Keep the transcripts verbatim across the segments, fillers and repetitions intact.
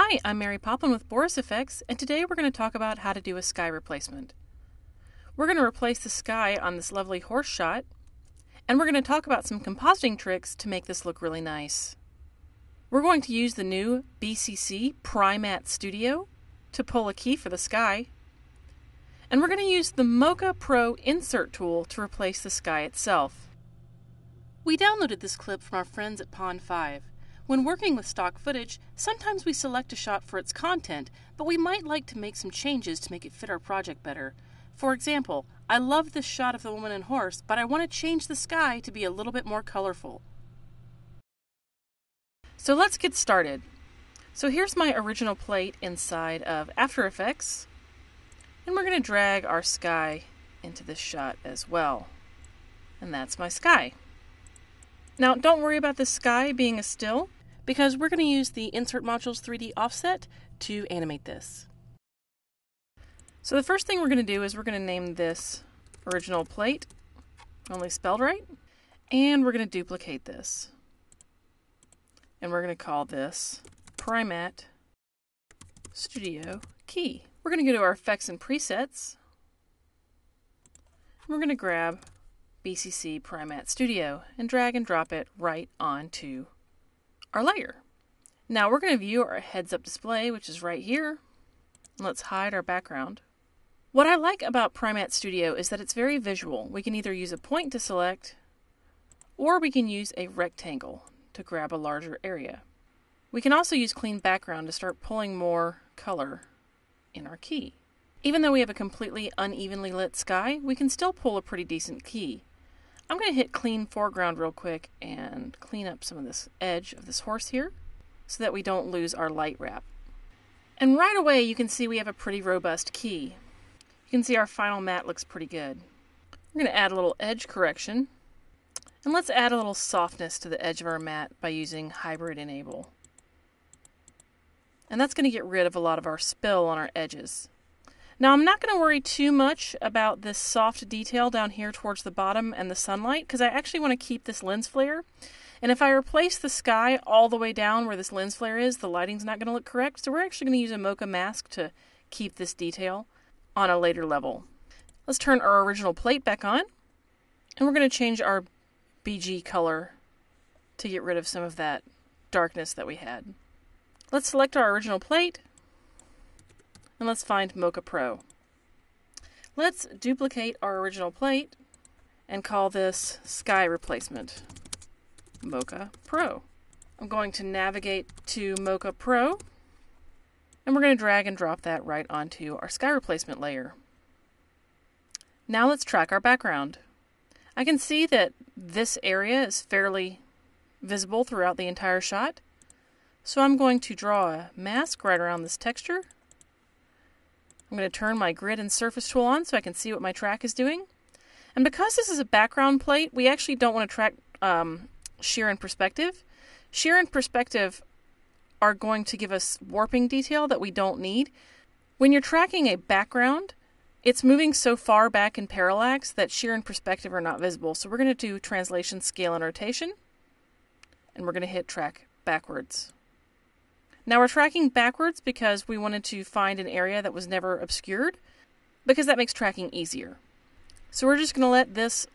Hi, I'm Mary Poplin with Boris F X, and today we're going to talk about how to do a sky replacement. We're going to replace the sky on this lovely horse shot, and we're going to talk about some compositing tricks to make this look really nice. We're going to use the new B C C Primatte Studio to pull a key for the sky, and we're going to use the Mocha Pro insert tool to replace the sky itself. We downloaded this clip from our friends at Pond five. When working with stock footage, sometimes we select a shot for its content, but we might like to make some changes to make it fit our project better. For example, I love this shot of the woman and horse, but I want to change the sky to be a little bit more colorful. So let's get started. So here's my original plate inside of After Effects, and we're going to drag our sky into this shot as well. And that's my sky. Now, don't worry about the sky being a still, because we're going to use the Insert Modules three D Offset to animate this. So the first thing we're going to do is we're going to name this original plate, only spelled right, and we're going to duplicate this. And we're going to call this Primatte Studio Key. We're going to go to our effects and presets, and we're going to grab B C C Primatte Studio and drag and drop it right onto our layer. Now we're going to view our heads-up display, which is right here. Let's hide our background. What I like about Primatte Studio is that it's very visual. We can either use a point to select, or we can use a rectangle to grab a larger area. We can also use clean background to start pulling more color in our key. Even though we have a completely unevenly lit sky, we can still pull a pretty decent key. I'm going to hit clean foreground real quick and clean up some of this edge of this horse here so that we don't lose our light wrap. And right away you can see we have a pretty robust key. You can see our final matte looks pretty good. We're going to add a little edge correction, and let's add a little softness to the edge of our matte by using Hybrid Enable. And that's going to get rid of a lot of our spill on our edges. Now I'm not going to worry too much about this soft detail down here towards the bottom and the sunlight, because I actually want to keep this lens flare. And if I replace the sky all the way down where this lens flare is, the lighting's not going to look correct. So we're actually going to use a Mocha mask to keep this detail on a later level. Let's turn our original plate back on, and we're going to change our B G color to get rid of some of that darkness that we had. Let's select our original plate, and let's find Mocha Pro. Let's duplicate our original plate and call this Sky Replacement Mocha Pro. I'm going to navigate to Mocha Pro, and we're going to drag and drop that right onto our sky replacement layer. Now let's track our background. I can see that this area is fairly visible throughout the entire shot, so I'm going to draw a mask right around this texture. I'm going to turn my grid and surface tool on so I can see what my track is doing. And because this is a background plate, we actually don't want to track um, shear and perspective. Shear and perspective are going to give us warping detail that we don't need. When you're tracking a background, it's moving so far back in parallax that shear and perspective are not visible. So we're going to do translation, scale, and rotation. And we're going to hit track backwards. Now we're tracking backwards because we wanted to find an area that was never obscured, because that makes tracking easier. So we're just going to let this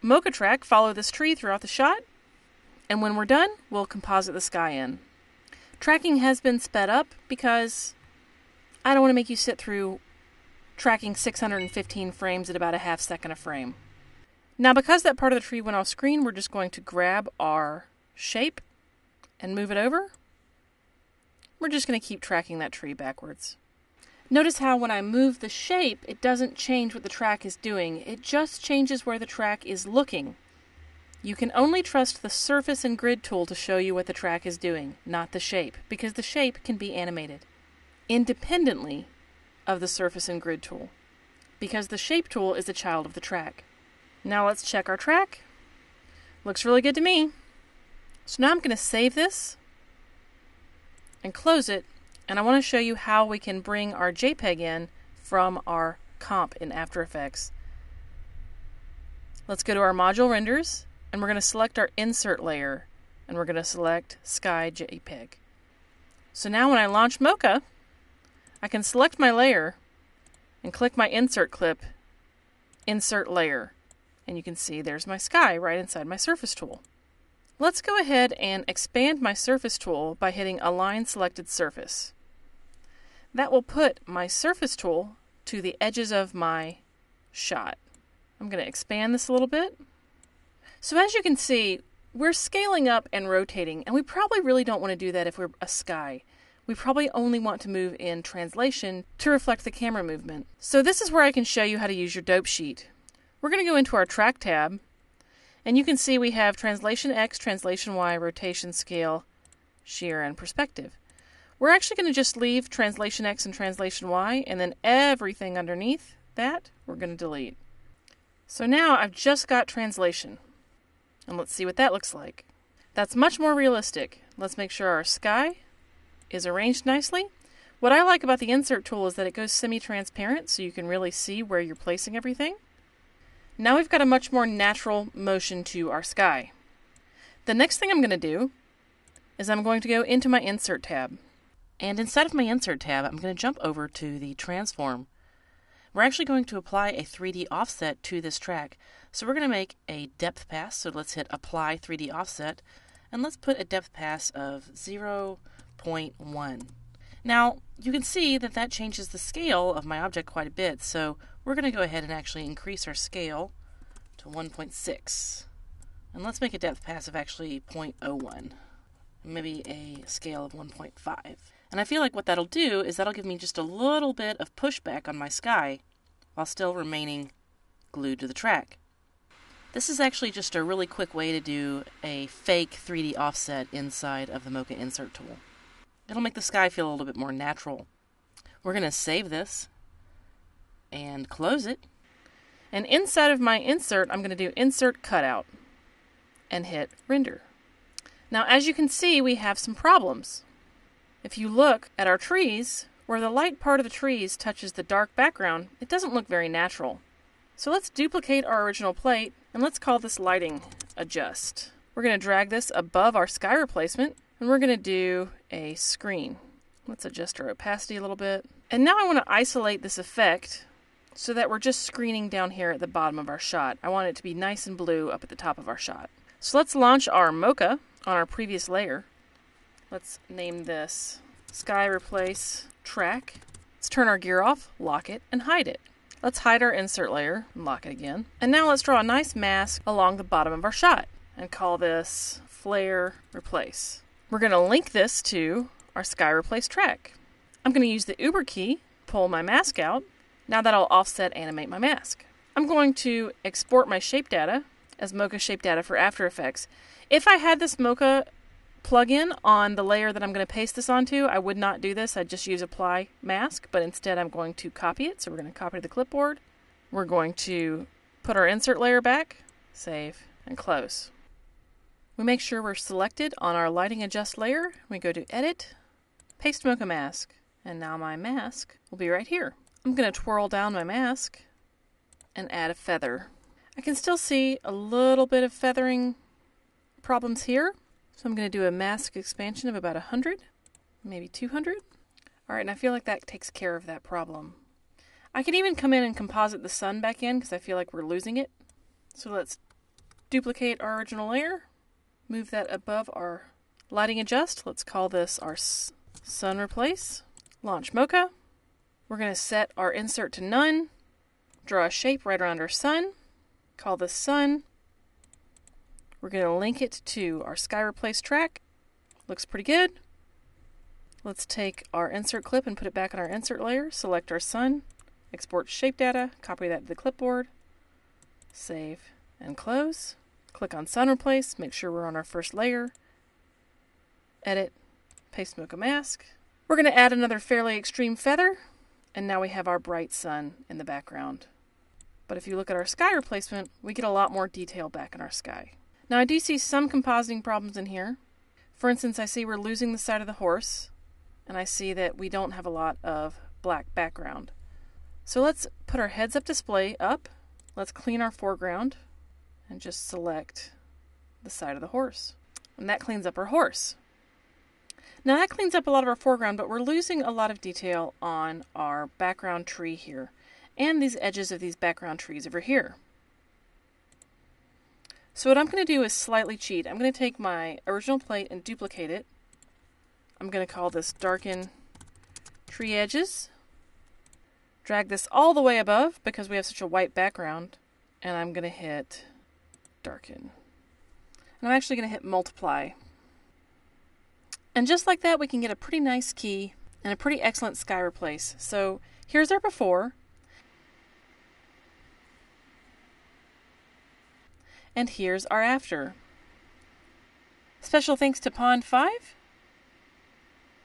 Mocha track follow this tree throughout the shot, and when we're done, we'll composite the sky in. Tracking has been sped up because I don't want to make you sit through tracking six hundred fifteen frames at about a half second a frame. Now because that part of the tree went off screen, we're just going to grab our shape and move it over. We're just going to keep tracking that tree backwards. Notice how when I move the shape, it doesn't change what the track is doing. It just changes where the track is looking. You can only trust the surface and grid tool to show you what the track is doing, not the shape, because the shape can be animated independently of the surface and grid tool, because the shape tool is a child of the track. Now let's check our track. Looks really good to me. So now I'm going to save this and close it, and I want to show you how we can bring our JPEG in from our comp in After Effects. Let's go to our module renders, and we're going to select our insert layer, and we're going to select Sky JPEG. So now when I launch Mocha, I can select my layer and click my insert clip, insert layer. And you can see there's my sky right inside my surface tool. Let's go ahead and expand my surface tool by hitting Align Selected Surface. That will put my surface tool to the edges of my shot. I'm going to expand this a little bit. So as you can see, we're scaling up and rotating, and we probably really don't want to do that if we're a sky. We probably only want to move in translation to reflect the camera movement. So this is where I can show you how to use your dope sheet. We're going to go into our track tab, and you can see we have translation X, translation Y, rotation, scale, shear, and perspective. We're actually going to just leave translation X and translation Y, and then everything underneath that we're going to delete. So now I've just got translation, and let's see what that looks like. That's much more realistic. Let's make sure our sky is arranged nicely. What I like about the insert tool is that it goes semi-transparent, so you can really see where you're placing everything. Now we've got a much more natural motion to our sky. The next thing I'm going to do is I'm going to go into my insert tab. And inside of my Insert tab, I'm going to jump over to the Transform. We're actually going to apply a three D offset to this track. So we're going to make a depth pass. So let's hit Apply three D Offset. And let's put a depth pass of zero point one. Now, you can see that that changes the scale of my object quite a bit. So we're going to go ahead and actually increase our scale to one point six. And let's make a depth pass of actually zero point zero one. Maybe a scale of one point five. And I feel like what that'll do is that'll give me just a little bit of pushback on my sky while still remaining glued to the track. This is actually just a really quick way to do a fake three D offset inside of the Mocha Insert tool. It'll make the sky feel a little bit more natural. We're going to save this and close it. And inside of my insert, I'm going to do Insert Cutout and hit Render. Now, as you can see, we have some problems. If you look at our trees, where the light part of the trees touches the dark background, it doesn't look very natural. So let's duplicate our original plate, and let's call this Lighting Adjust. We're going to drag this above our sky replacement, and we're going to do a screen. Let's adjust our opacity a little bit. And now I want to isolate this effect so that we're just screening down here at the bottom of our shot. I want it to be nice and blue up at the top of our shot. So let's launch our Mocha on our previous layer. Let's name this Sky Replace Track. Let's turn our gear off, lock it, and hide it. Let's hide our insert layer and lock it again. And now let's draw a nice mask along the bottom of our shot and call this Flare Replace. We're going to link this to our Sky Replace Track. I'm going to use the Uber key, pull my mask out. Now that'll offset animate my mask. I'm going to export my shape data as Mocha shape data for After Effects. If I had this Mocha plugin on the layer that I'm going to paste this onto, I would not do this. I'd just use Apply Mask, but instead I'm going to copy it. So we're going to copy to the clipboard. We're going to put our insert layer back, save, and close. We make sure we're selected on our Lighting Adjust layer. We go to Edit, Paste Mocha Mask, and now my mask will be right here. I'm going to twirl down my mask and add a feather. I can still see a little bit of feathering problems here. So I'm going to do a mask expansion of about one hundred, maybe two hundred. All right, and I feel like that takes care of that problem. I can even come in and composite the sun back in because I feel like we're losing it. So let's duplicate our original layer, move that above our Lighting Adjust. Let's call this our Sun Replace. Launch Mocha. We're going to set our insert to none, draw a shape right around our sun, call this Sun. We're going to link it to our Sky Replace Track. Looks pretty good. Let's take our insert clip and put it back on our insert layer. Select our sun, export shape data, copy that to the clipboard, save and close. Click on Sun Replace, make sure we're on our first layer. Edit, paste Mocha Mask. We're going to add another fairly extreme feather, and now we have our bright sun in the background. But if you look at our sky replacement, we get a lot more detail back in our sky. Now I do see some compositing problems in here. For instance, I see we're losing the side of the horse, and I see that we don't have a lot of black background. So let's put our heads up display up. Let's clean our foreground and just select the side of the horse. And that cleans up our horse. Now that cleans up a lot of our foreground, but we're losing a lot of detail on our background tree here and these edges of these background trees over here. So what I'm going to do is slightly cheat. I'm going to take my original plate and duplicate it. I'm going to call this darken tree edges. Drag this all the way above because we have such a white background, and I'm going to hit darken. And I'm actually going to hit multiply. And just like that, we can get a pretty nice key and a pretty excellent sky replace. So here's our before. And here's our after. Special thanks to Pond five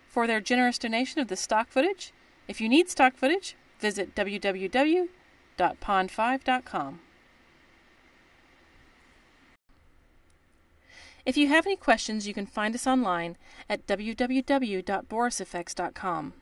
for their generous donation of the stock footage. If you need stock footage, visit w w w dot pond five dot com. If you have any questions, you can find us online at w w w dot boris f x dot com.